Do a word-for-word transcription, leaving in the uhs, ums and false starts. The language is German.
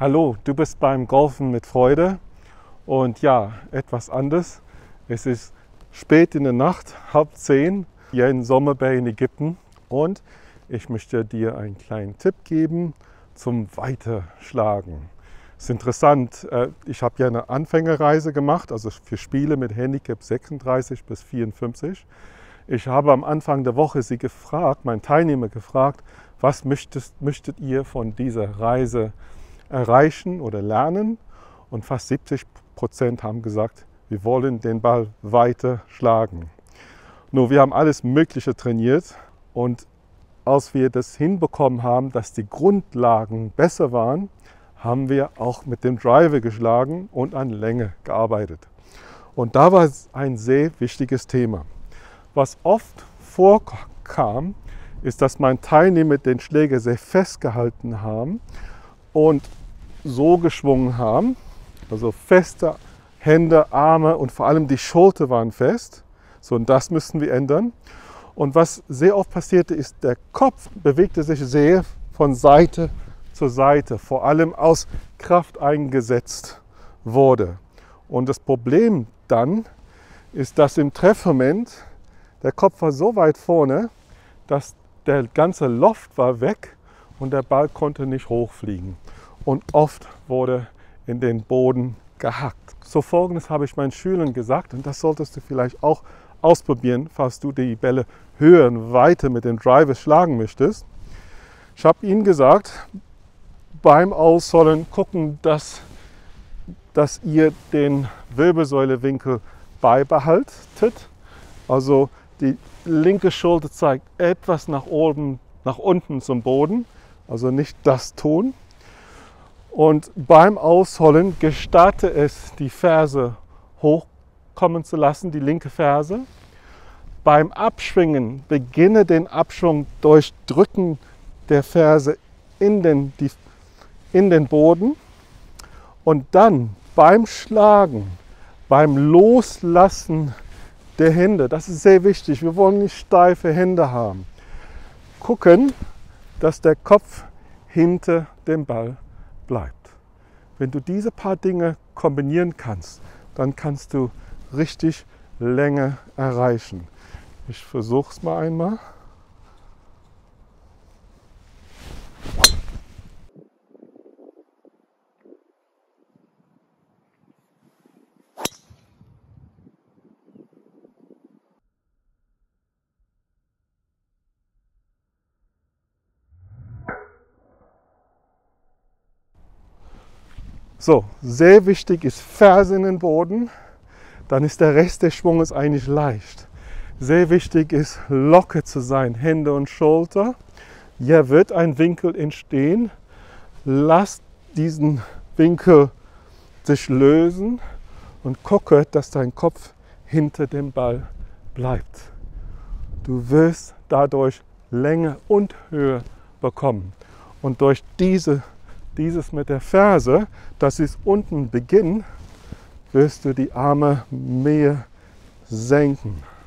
Hallo, du bist beim Golfen mit Freude und ja, etwas anders. Es ist spät in der Nacht, halb zehn, hier in Sommerberg in Ägypten und ich möchte dir einen kleinen Tipp geben zum Weiterschlagen. Es ist interessant, ich habe ja eine Anfängerreise gemacht, also für Spiele mit Handicap sechsunddreißig bis vierundfünfzig. Ich habe am Anfang der Woche sie gefragt, meinen Teilnehmer gefragt, was möchtest, möchtet ihr von dieser Reise erreichen oder lernen, und fast siebzig Prozent haben gesagt, wir wollen den Ball weiter schlagen. Nur wir haben alles Mögliche trainiert und als wir das hinbekommen haben, dass die Grundlagen besser waren, haben wir auch mit dem Driver geschlagen und an Länge gearbeitet. Und da war es ein sehr wichtiges Thema. Was oft vorkam, ist, dass mein Teilnehmer den Schläger sehr festgehalten haben und so geschwungen haben, also feste Hände, Arme und vor allem die Schulter waren fest. So, und das müssen wir ändern. Und was sehr oft passierte, ist, der Kopf bewegte sich sehr von Seite zu Seite, vor allem aus Kraft eingesetzt wurde. Und das Problem dann ist, dass im Treffmoment der Kopf war so weit vorne, dass der ganze Loft war weg und der Ball konnte nicht hochfliegen. Und oft wurde in den Boden gehackt. So, Folgendes habe ich meinen Schülern gesagt, und das solltest du vielleicht auch ausprobieren, falls du die Bälle höher und weiter mit den Drivers schlagen möchtest. Ich habe ihnen gesagt, beim Ausrollen gucken, dass, dass ihr den Wirbelsäulewinkel beibehaltet. Also die linke Schulter zeigt etwas nach oben, nach unten zum Boden, also nicht das tun. Und beim Ausholen gestatte es, die Ferse hochkommen zu lassen, die linke Ferse. Beim Abschwingen beginne den Abschwung durch Drücken der Ferse in den, die, in den Boden. Und dann beim Schlagen, beim Loslassen der Hände, das ist sehr wichtig, wir wollen nicht steife Hände haben, gucken, dass der Kopf hinter dem Ball bleibt. Wenn du diese paar Dinge kombinieren kannst, dann kannst du richtig Länge erreichen. Ich versuche es mal einmal. So, sehr wichtig ist Ferse in den Boden, dann ist der Rest des Schwunges eigentlich leicht. Sehr wichtig ist, locker zu sein, Hände und Schulter. Hier wird ein Winkel entstehen. Lass diesen Winkel sich lösen und gucke, dass dein Kopf hinter dem Ball bleibt. Du wirst dadurch Länge und Höhe bekommen. Und durch diese Dieses mit der Ferse, das ist unten Beginn, wirst du die Arme mehr senken.